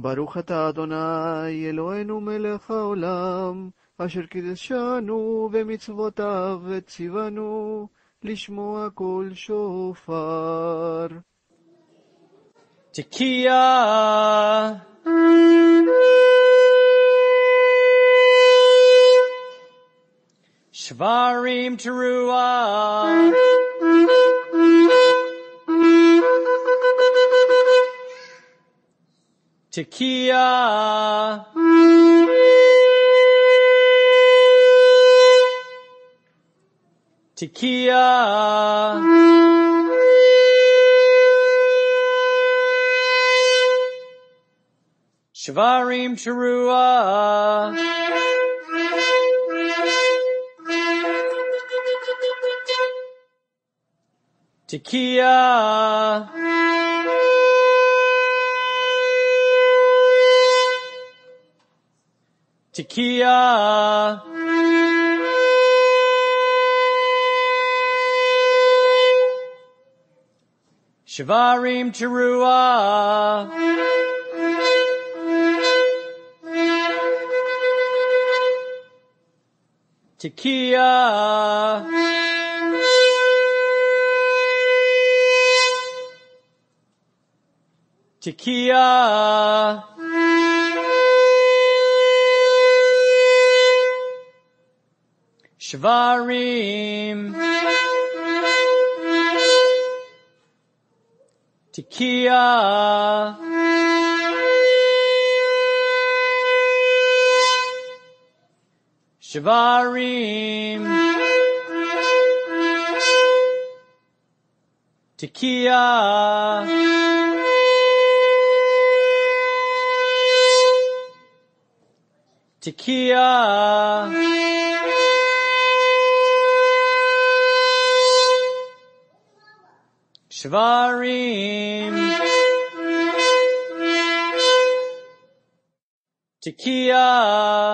Baruch atah Adonai, Eloheinu melech ha'olam, asher kideshanu v'mitzvotav etzivanu, lishmoa kol shofar. Tekiyah. Shvarim teruah. Tekiyah. Tekiyah. Shvarim teruah. Tekiyah. Tekiyah. Shvarim teruah. Tekiyah. Tekiyah. Shvarim. Tekiyah. Shvarim. Tekiyah. Tekiyah. Shvarim. Tekiyah.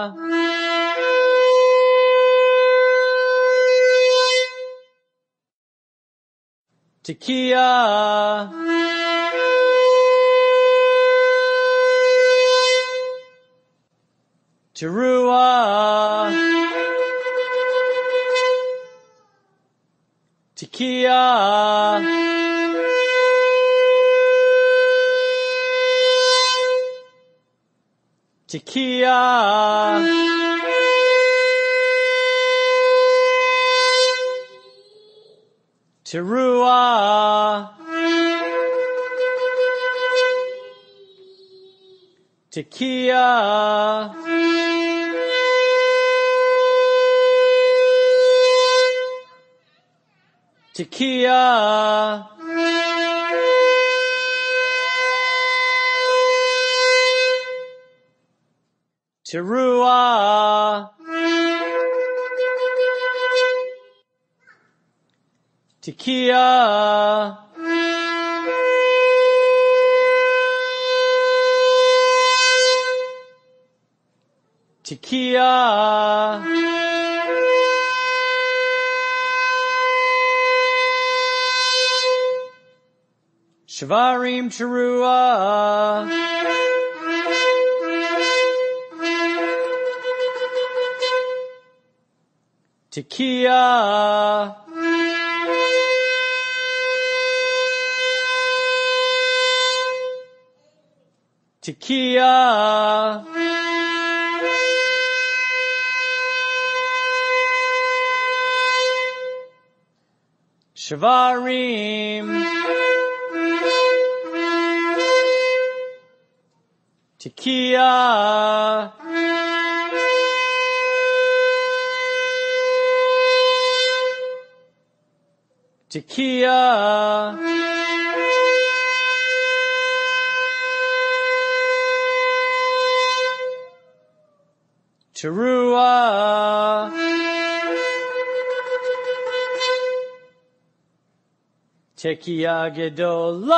Tekiyah. Teruah. Tekiyah. Tekiyah. Teruah. Tekiyah. Tekiyah. Teruah. Tekiyah. Tekiyah. Shvarim teruah. Tekiyah. Tekiyah. Shvarim. Tekiyah. Tekiyah. Teruah. Tekiyah gedola.